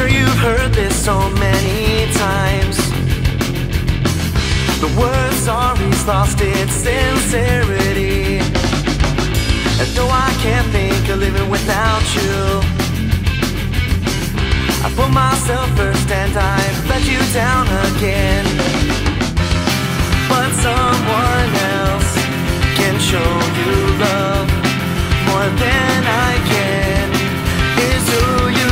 sure you've heard this so many times. The word sorry's lost its sincerity, and though I can't think of living without you, I put myself first and I've let you down again. But someone else can show you love more than I can. Is who you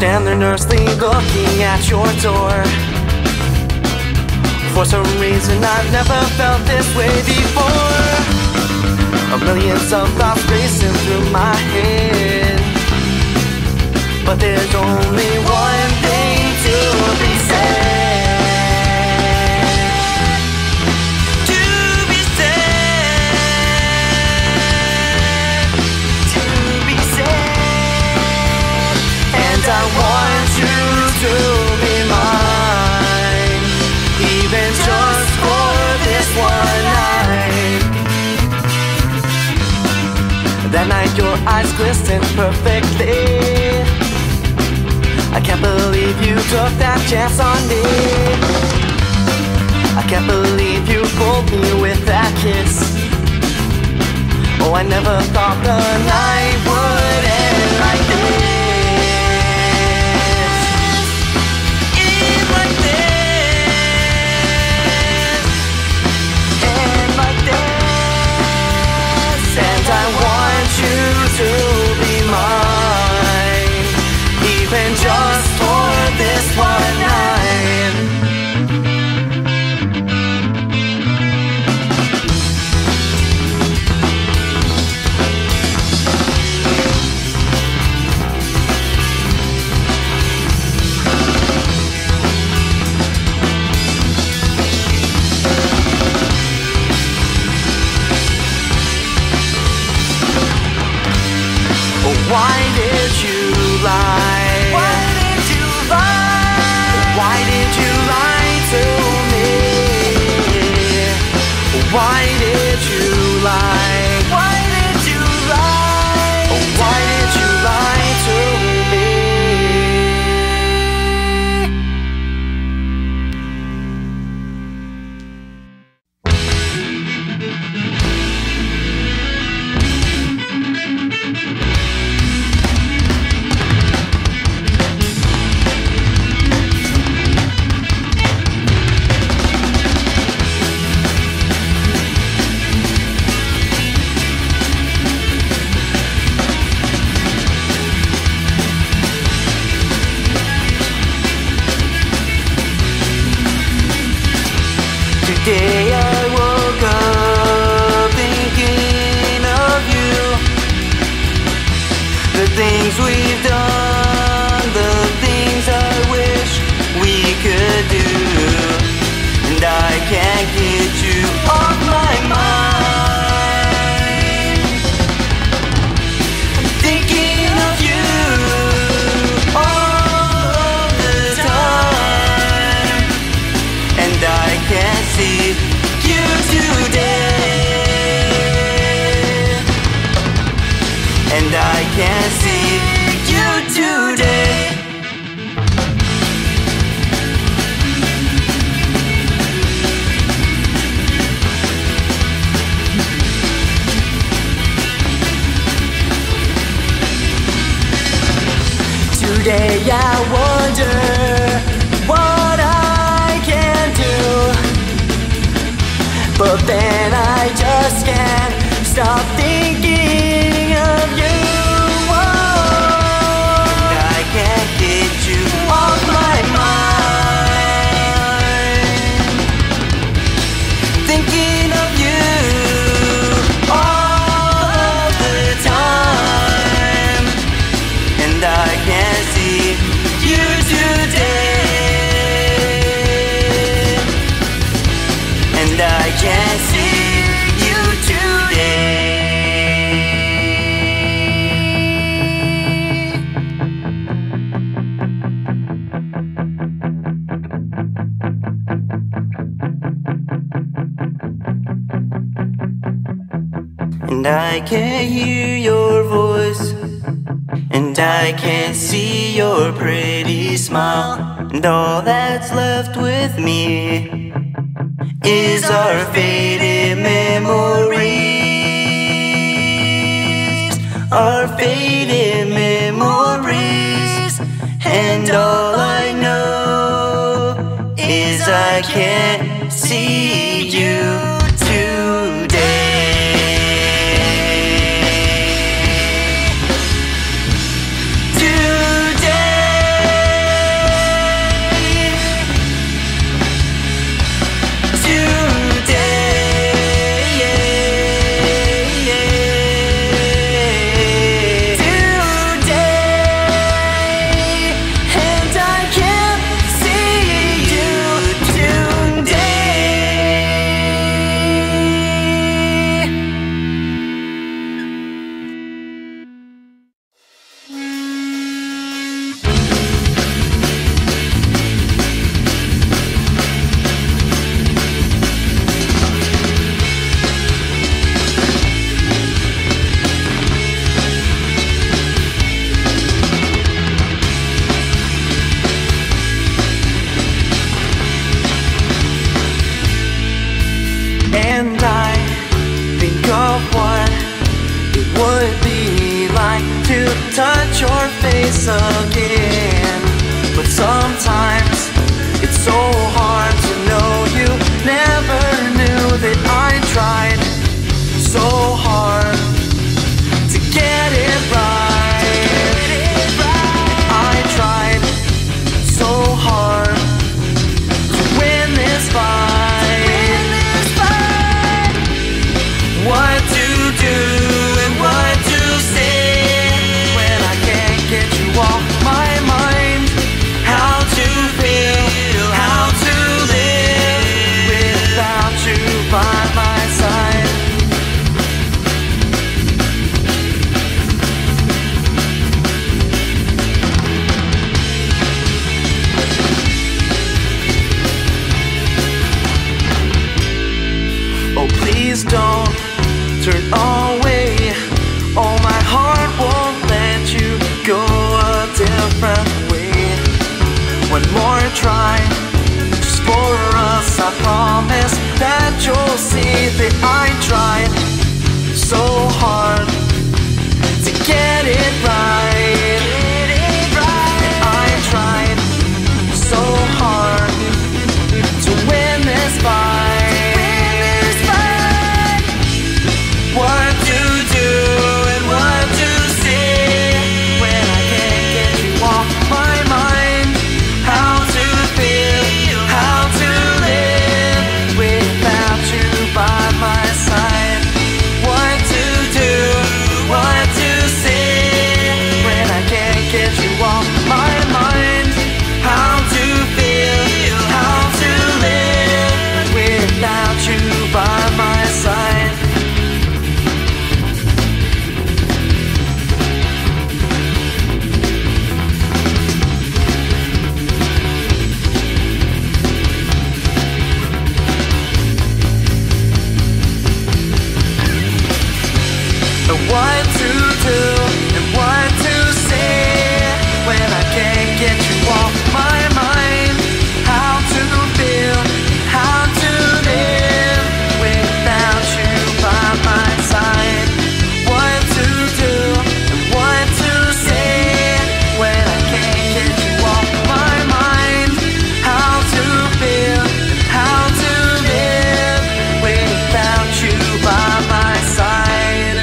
stand there nursely looking at your door. For some reason I've never felt this way before. Millions of thoughts racing through my head, but there's only one thing to be said. That night your eyes glistened perfectly. I can't believe you took that chance on me. I can't believe you pulled me with that kiss. Oh, I never thought the night would end like this. Why did you lie? Why did you lie? Why did you lie to me? Why did you lie? Why did you lie? Why did you lie to me? Today I woke up thinking of you, the things we've done, the things I wish we could do, and I can't get you off my mind. I'm thinking of you all the time, and I can't see you today, and I can't see you today. Today I wonder what I can do, but then I just can't stop thinking of you. And I can't get you off my mind. Thinking of you all the time, and I can't see you today. I can't see you today, and I can't hear your voice, and I can't see your pretty smile, and all that's left with me is our faded memories, our faded memories. And all I know is I can't see you. your face again. But sometimes it's so hard to know. You never knew that I tried so hard to get it right. I tried so hard to win this fight. What to do and what to say when I can't get you off my mind? How to feel, how to live without you by my side. Oh, please don't turn away. Oh, my heart won't let you go a different way. One more try, just for us. I promise that you'll see that I tried so hard to get it right. And I tried so hard to win this fight. What to do and what to say when I can't get you off my mind? How to feel, how to live without you by my side. What to do, what to say when I can't get you off my mind? How to feel, how to live without you by my side. What to do and what to say when I can't get you off my mind? How to feel, how to live without you by my side. What to do and what to say when I can't get you off my mind? How to feel and how to live without you by my side.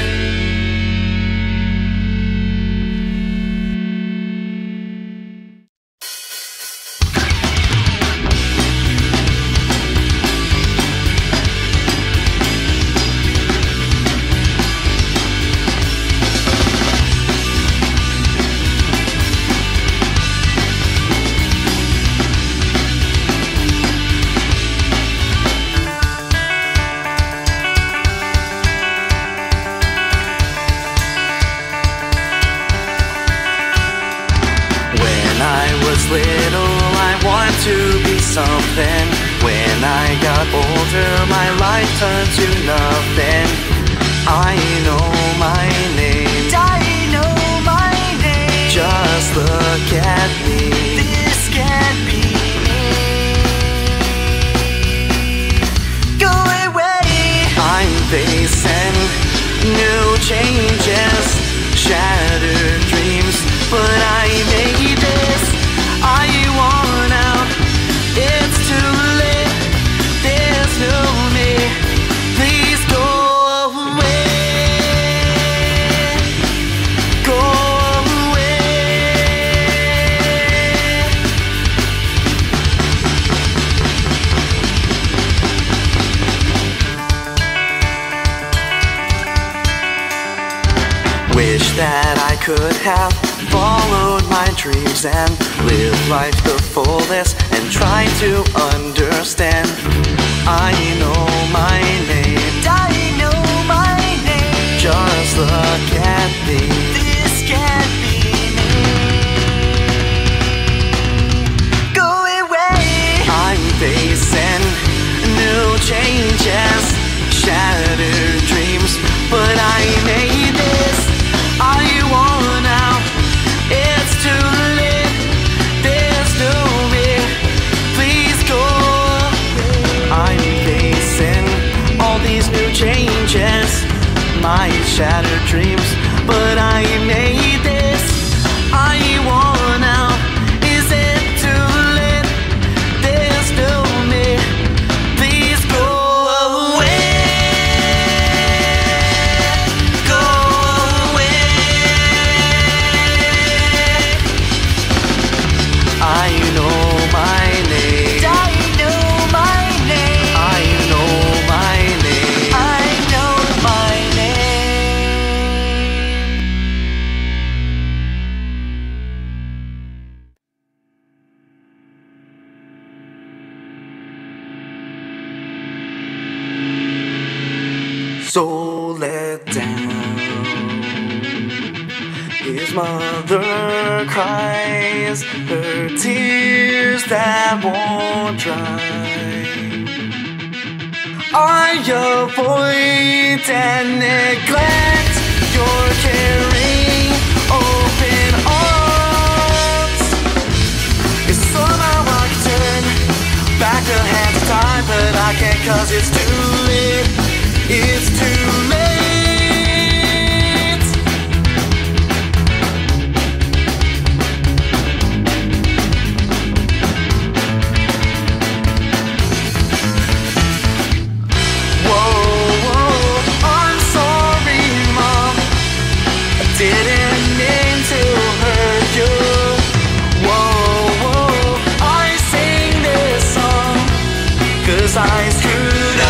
When I got older, my life turned to nothing. I know my name, I know my name. Just look at me, this can't be me. Go away. I'm facing new changes, shattered dreams, but I made this. I want out. It's too late, there's no me. Please go away. Go away. Wish that I could have followed my dreams and lived life the fullest. Try to understand. I know my name, I know my name. Just look at me, this can't be me. Go away. I'm facing new changes, shattered dreams, but I made this. I want out. It's too late, there's no. I'm facing all these new changes, my shattered dreams, but I made this. His mother cries her tears that won't dry. I avoid and neglect your caring open arms. It's somehow I can turn back the hands of time, but I can't, cause it's too late. It's too late. Whoa, whoa, I'm sorry, Mom, I didn't mean to hurt you. Whoa, whoa, I sing this song cause I screwed up.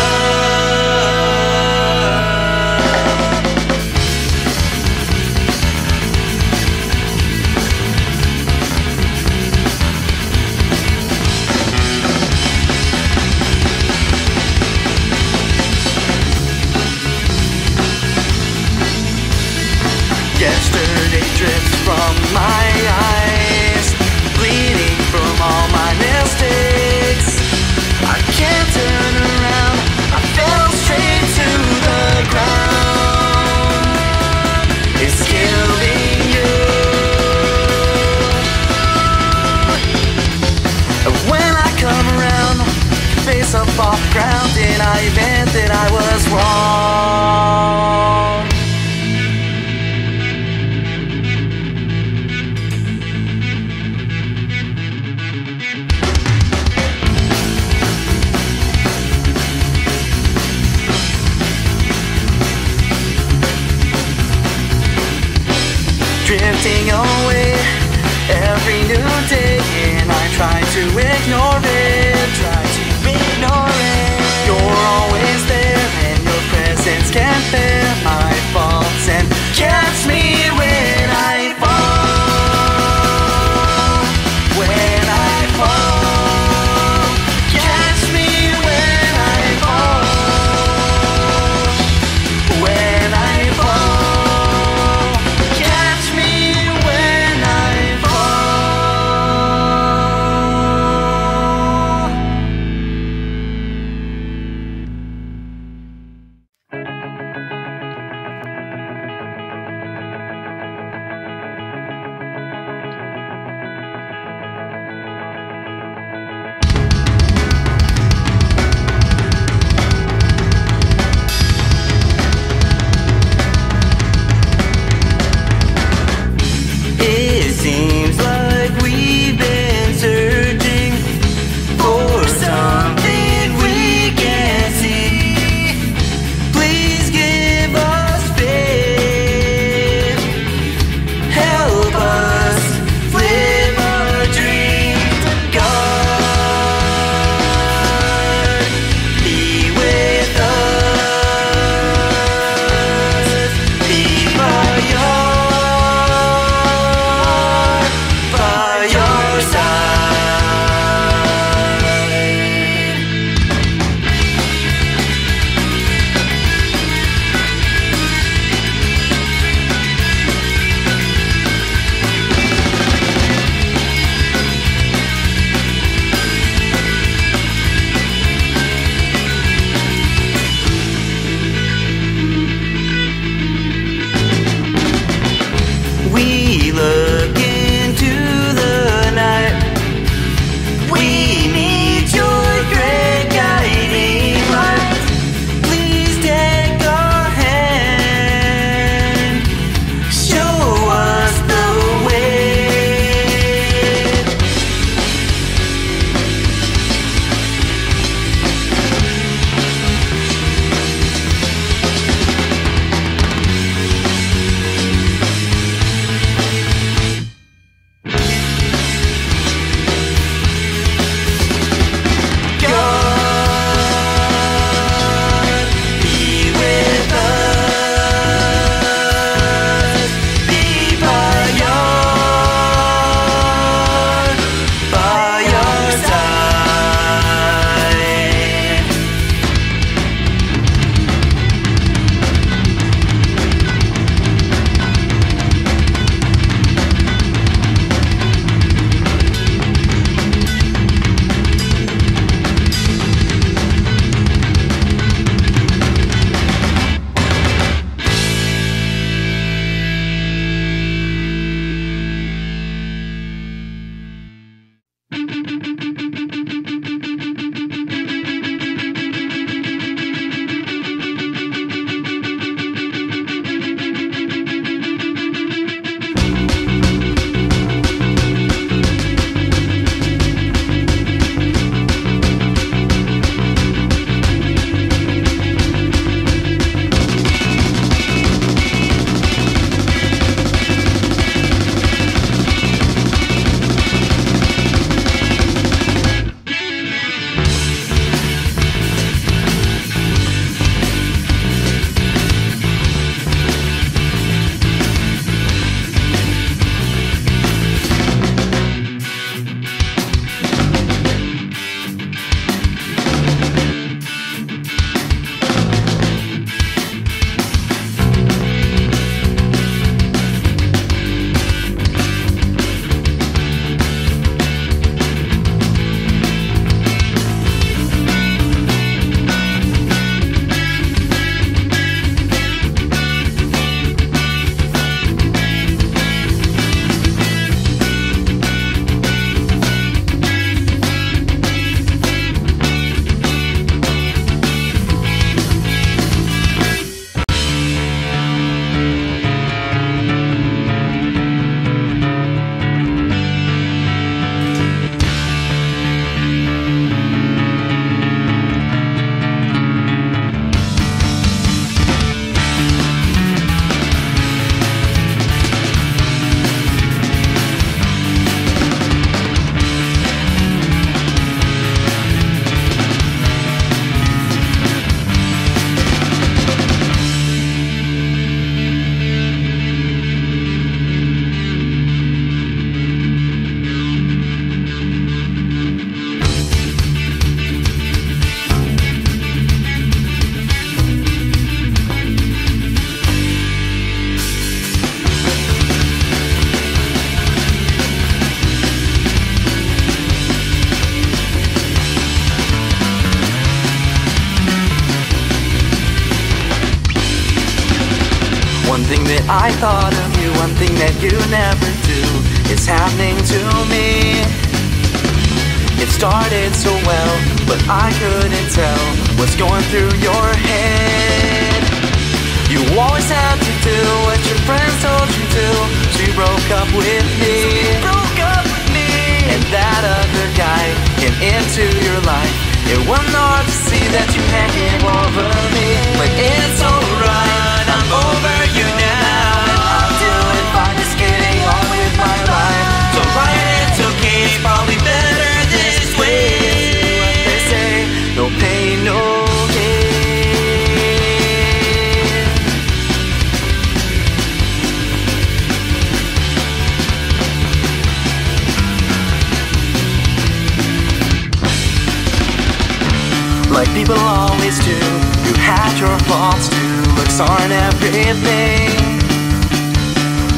Yesterday drips from my eyes, bleeding from all my mistakes. I can't turn around, I fell straight to the ground. It's killing you. When I come around, face up off ground, and I admit that I was wrong. Drifting away every new day, and I try to ignore it. Try to ignore it. You're always there, and your presence can't bear my faults and catch me when I fall. When I fall, catch me when I fall. When I fall. thing that I thought of you, one thing that you never do, it's happening to me. It started so well, but I couldn't tell what's going through your head. You always had to do what your friends told you to. She broke up with me, and that other guy came into your life. It wasn't hard to see that you had him over me, but it's alright, I'm over you now. And I'm doing fine, just getting on with my life. So right, it's okay, it's probably better this way. What they say, no pain, no gain. Like people always do, you had your faults too. Looks aren't everything.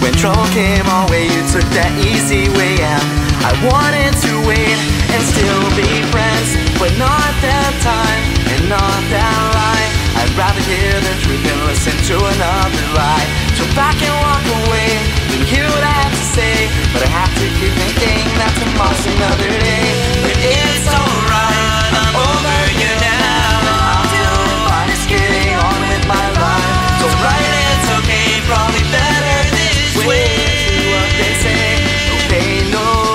When trouble came our way, you took that easy way out. I wanted to wait and still be friends, but not that time and not that lie. I'd rather hear the truth than listen to another lie. So back and walk away, didn't hear what I had to say, but I have to keep thinking that tomorrow's another day. But it's alright, I'm over you now. I'm doing fine, just getting on with my life. So right, it's okay, probably better this way. What they say, no pain, no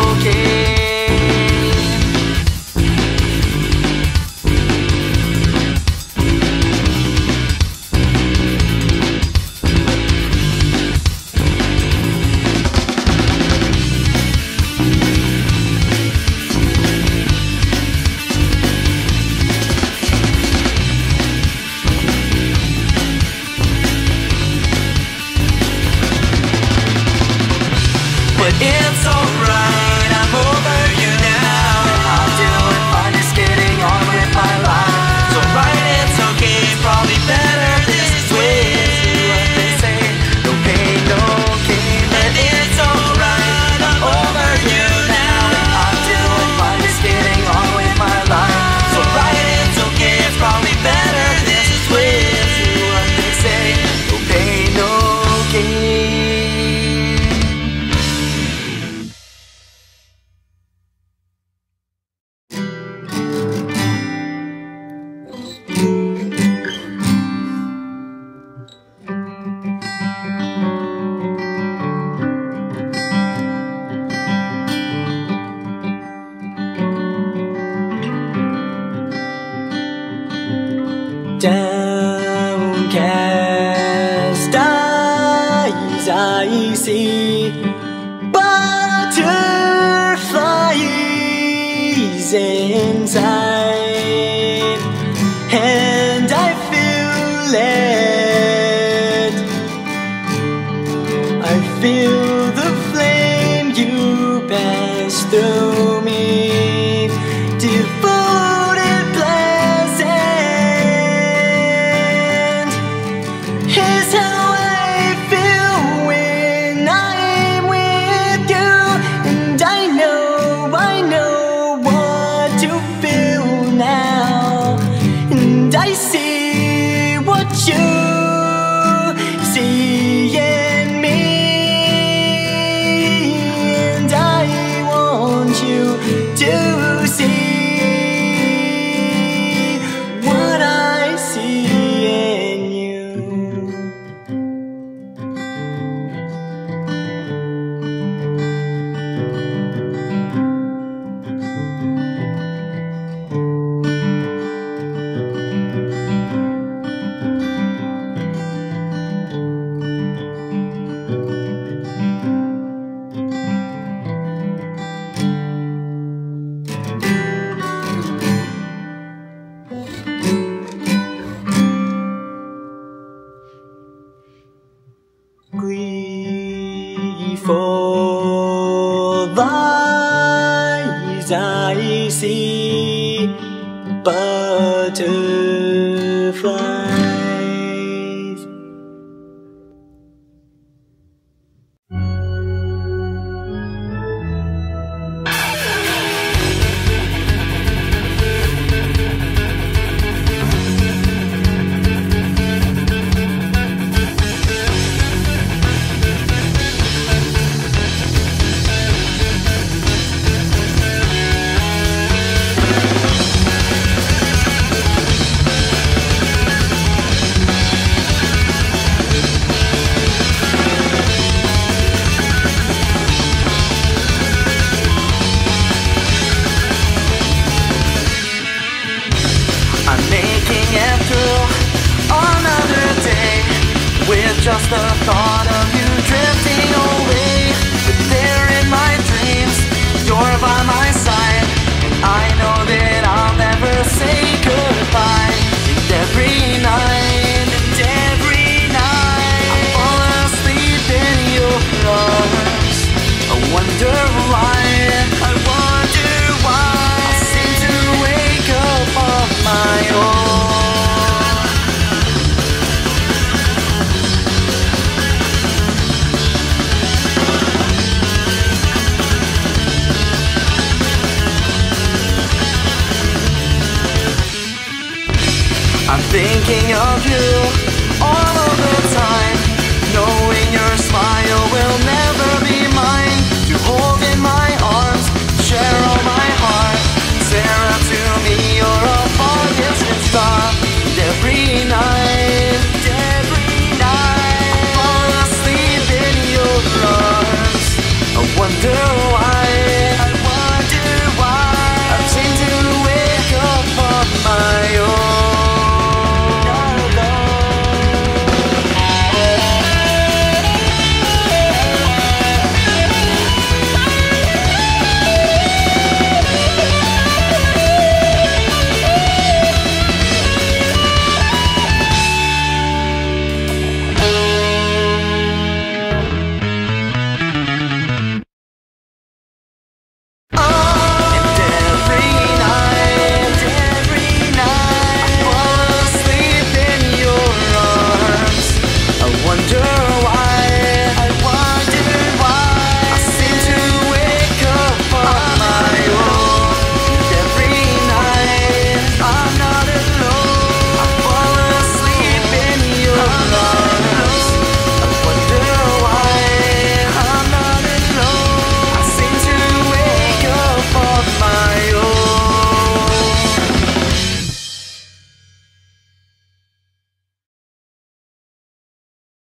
I'm thinking of you all of the time, knowing your smile.